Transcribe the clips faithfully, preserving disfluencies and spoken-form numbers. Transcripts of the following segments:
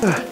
I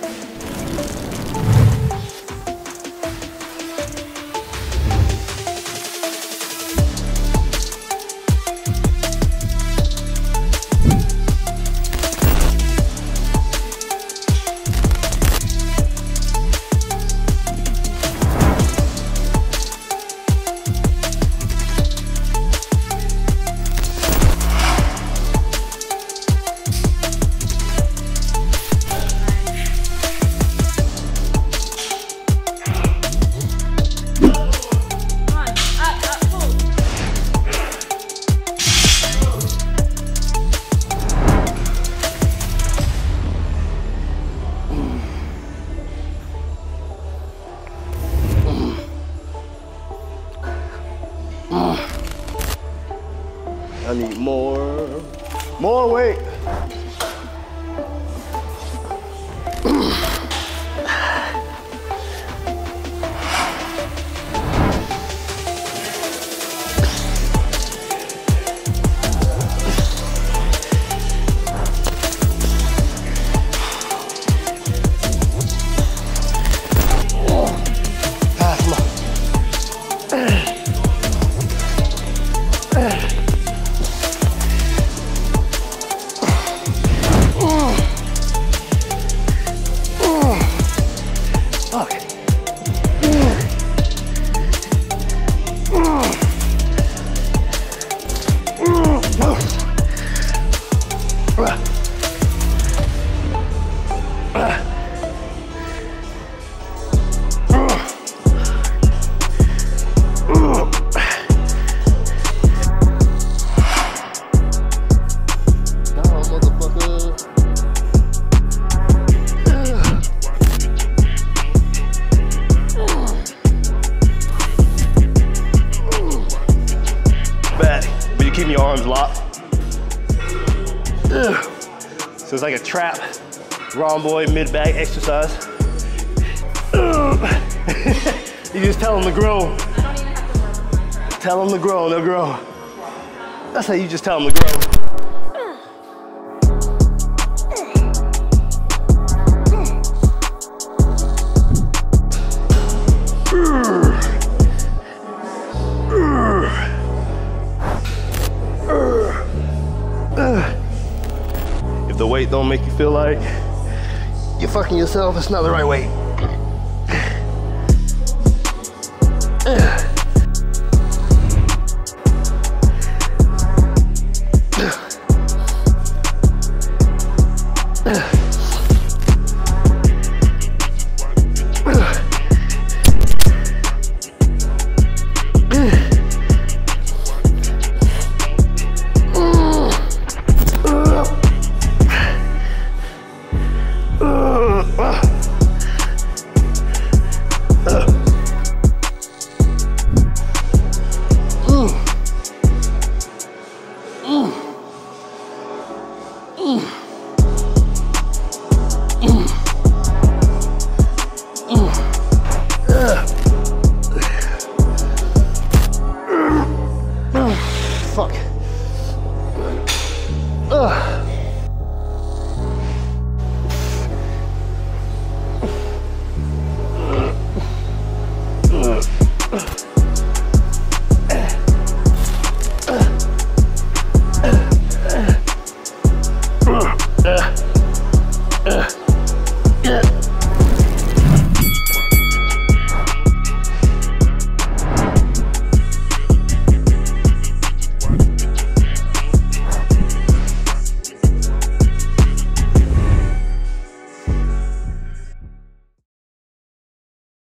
need more, more weight. Keep your arms locked. Ugh. So it's like a trap, rhomboid, mid-back exercise. You just tell them to grow. Tell them to grow, they'll grow. That's how you just tell them to grow. If the weight don't make you feel like you're fucking yourself, it's not the right weight. Fuck. Ugh.